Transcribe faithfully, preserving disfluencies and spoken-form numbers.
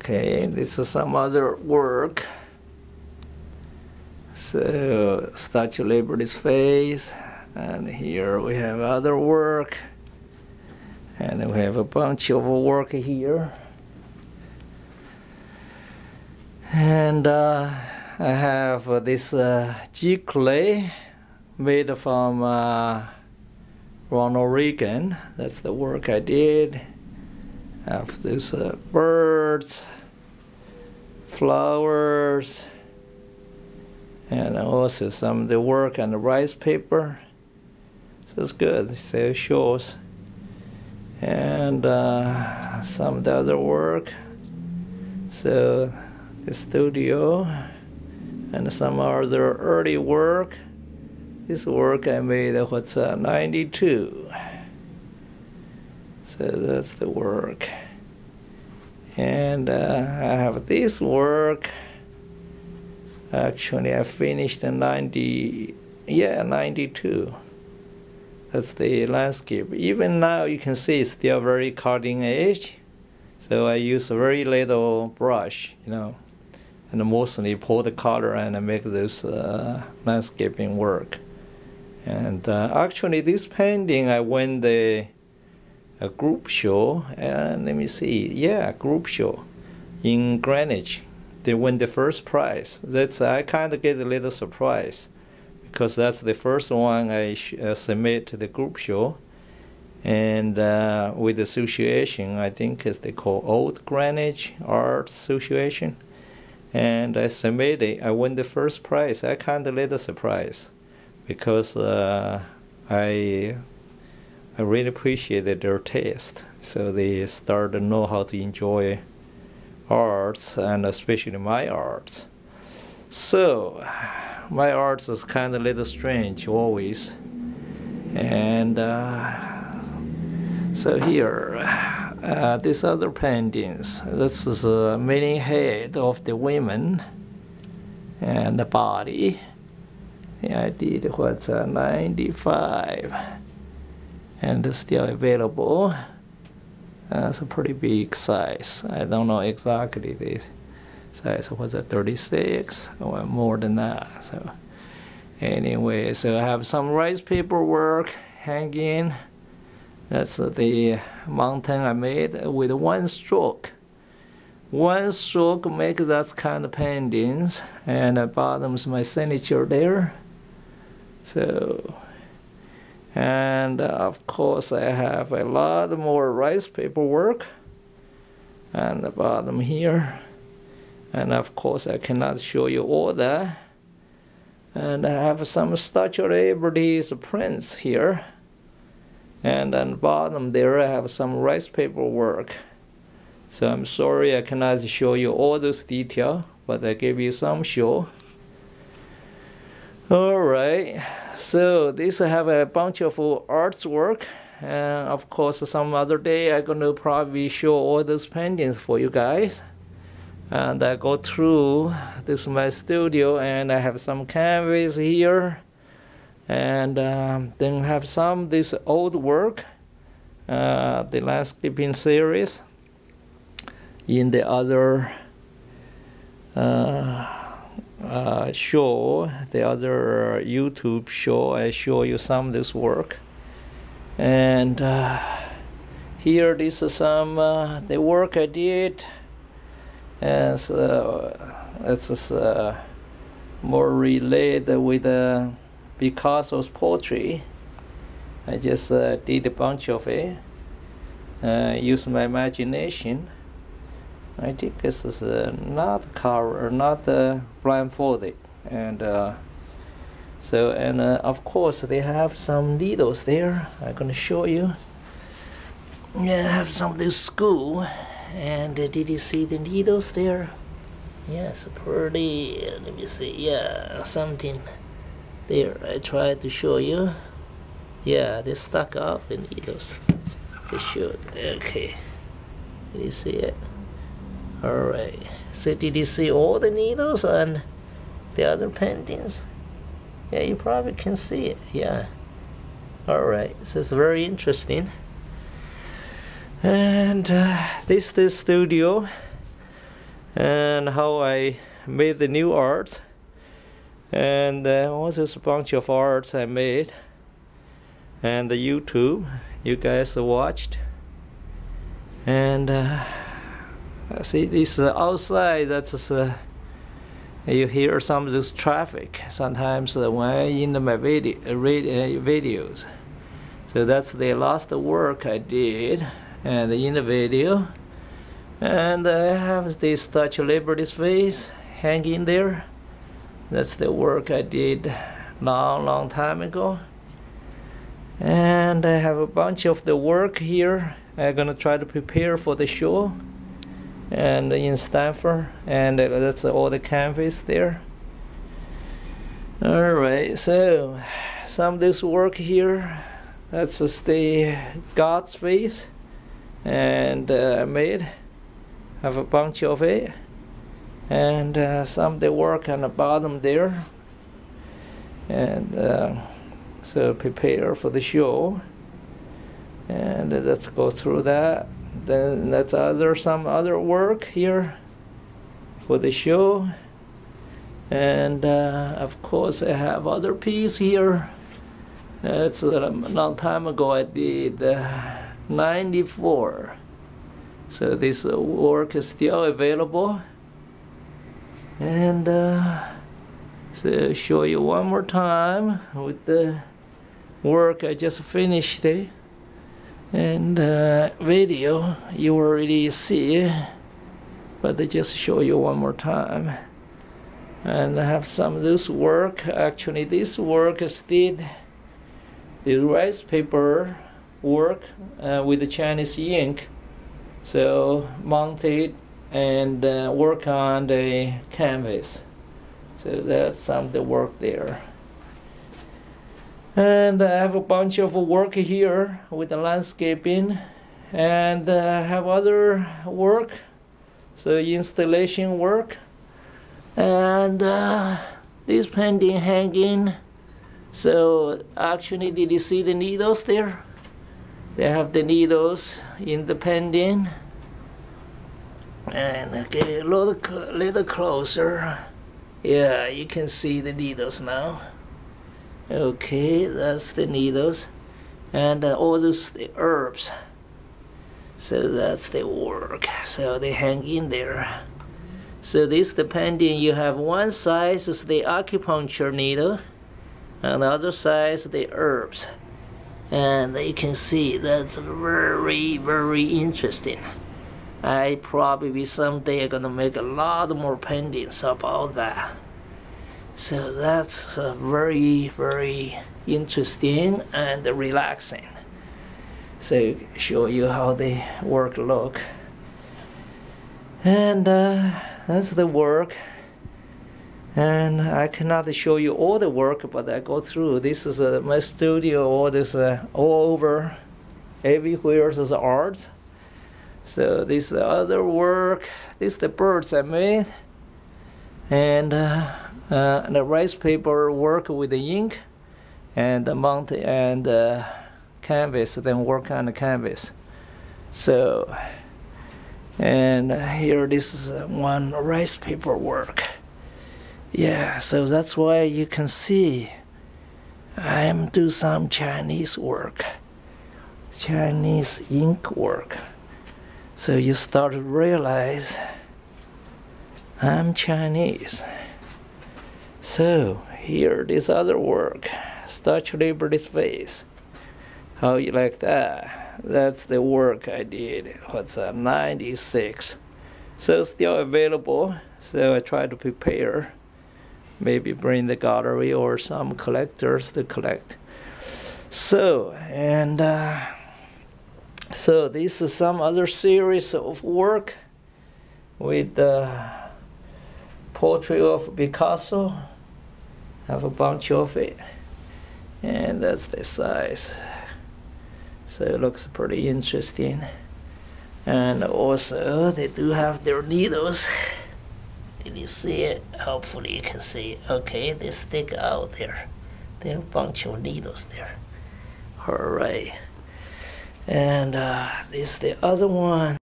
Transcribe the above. Okay, this is some other work. So, Statue of Liberty's face, and here we have other work, and then we have a bunch of work here. And uh, I have uh, this uh, jig clay made from uh, Ronald Reagan. That's the work I did. I have these uh, birds, flowers, and also some of the work on the rice paper. So it's good, so it shows. And uh, some of the other work. So the studio and some other early work. This work I made what's uh, ninety-two. So that's the work. And uh, I have this work. Actually, I finished in ninety, yeah, ninety-two. That's the landscape. Even now, you can see it's still very cutting edge. So I use very little brush, you know, and mostly pull the color and make this uh, landscaping work. And uh, actually, this painting, I won the a group show. And let me see, yeah, group show in Greenwich. They win the first prize. That's I kind of get a little surprise, because that's the first one I sh uh, submit to the group show, and uh, with the association, I think it's they call Old Greenwich Art Association, and I submit it. I win the first prize. I kind of little surprise, because uh, I I really appreciated their taste. So they start to know how to enjoy arts, and especially my arts. So my arts is kind of a little strange always. And uh, so here, uh, these other paintings, this is a mini head of the women and the body. Yeah, I did what's uh, ninety-five, and it's still available. That's uh, a pretty big size. I don't know exactly the size. Was it thirty-six or more than that? So anyway, so I have some rice paper work hanging. That's the mountain I made with one stroke. One stroke makes that kind of paintings, and at bottom's my signature there. So. And uh, of course, I have a lot more rice paper work on the bottom here. And of course, I cannot show you all that. And I have some Statue of Liberty's prints here. And on the bottom there, I have some rice paper work. So I'm sorry I cannot show you all those details, but I gave you some show. All right, so this I have a bunch of artwork, and of course some other day I'm gonna probably show all those paintings for you guys. And I go through this is my studio, and I have some canvas here, and um, then have some this old work, uh, the landscaping series, in the other. Uh, Uh, show the other YouTube show. I show you some of this work, and uh, here this is some uh, the work I did. As uh, this is uh, more related with uh, Picasso's poetry. I just uh, did a bunch of it. Uh, used my imagination. I think this is uh, not cover, not uh, blindfolded, and uh, so and uh, of course they have some needles there. I'm gonna show you. Yeah, I have some of this school, and uh, did you see the needles there? Yes, pretty. Let me see. Yeah, something there. I tried to show you. Yeah, they stuck up the needles. They should. Okay. Did you see it? Alright, so did you see all the needles and the other paintings? Yeah, you probably can see it, yeah. Alright, so it's very interesting. And uh, this is the studio. and how I made the new art. And uh, also a bunch of arts I made, and the YouTube you guys watched. And uh, see this uh, outside, that's uh, you hear some of this traffic sometimes uh, when I in my video, radio, videos. So that's the last work I did, and in the video, and I have this Statue of Liberty's face hanging there. That's the work I did long, long time ago. And I have a bunch of the work here. I'm gonna try to prepare for the show and in Stanford, and that's all the canvas there. All right, so some of this work here, that's just the God's face, and uh, I made, have a bunch of it. And uh, some of the work on the bottom there, and uh, so prepare for the show, and let's go through that. Then that's other some other work here for the show, and uh, of course I have other piece here. That's a long time ago I did uh, ninety-four, so this work is still available. And uh, so show you one more time with the work I just finished, eh? And uh, video you already see, but I just show you one more time. And I have some of this work. Actually, this work is did the rice paper work uh, with the Chinese ink, so mounted and uh, work on the canvas. So that's some of the work there. And I have a bunch of work here with the landscaping, and I uh, have other work, so installation work, and uh, this painting hanging. So actually, did you see the needles there? They have the needles in the painting. And get it a little, little closer. Yeah, you can see the needles now. Okay, that's the needles. And uh, all those the herbs. So that's the work. So they hang in there. So this the painting. You have one side is the acupuncture needle, and the other side is the herbs. And you can see that's very, very interesting. I probably someday gonna make a lot more paintings about that. So that's uh, very, very interesting and relaxing. So show you how the work look. And uh, that's the work. And I cannot show you all the work, but I go through. This is uh, my studio. All this uh, all over, everywhere is the art. So this is the other work. This is the birds I made, and uh, uh, the rice paper work with the ink, and the mount and uh, canvas. Then work on the canvas. So, and here this is one rice paper work. Yeah. So that's why you can see I'm do some Chinese work, Chinese ink work. So you start to realize I'm Chinese. So here this other work, Statue of Liberty's face. How you like that? That's the work I did. What's that? ninety-six. So still available. So I try to prepare. Maybe bring the gallery or some collectors to collect. So and. Uh, So this is some other series of work with the portrait of Picasso. Have a bunch of it, and that's the size. So it looks pretty interesting. And also they do have their needles. Did you see it? Hopefully you can see it. Okay, they stick out there. They have a bunch of needles there. All right. And uh, this is the other one.